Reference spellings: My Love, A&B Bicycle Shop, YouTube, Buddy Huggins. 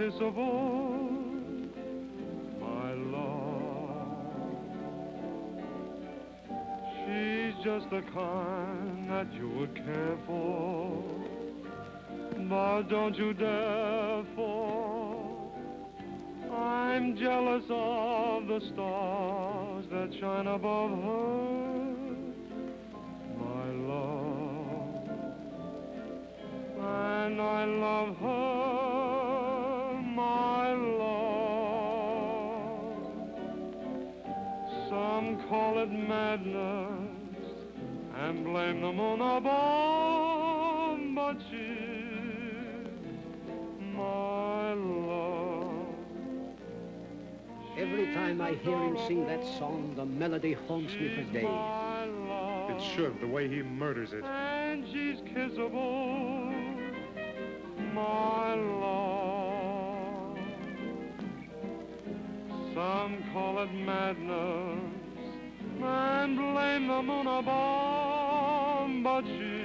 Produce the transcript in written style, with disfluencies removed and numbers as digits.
kisses of old, my love. She's just the kind that you would care for, but don't you dare fall. I'm jealous of the stars that shine above her, my love, and I love her, my love. Some call it madness and blame the moon above, but she's my love. Every time I hear him sing that song, the melody haunts me for days. It should, the way he murders it. And she's kissable, my love. Some call it madness and blame the moon above, but she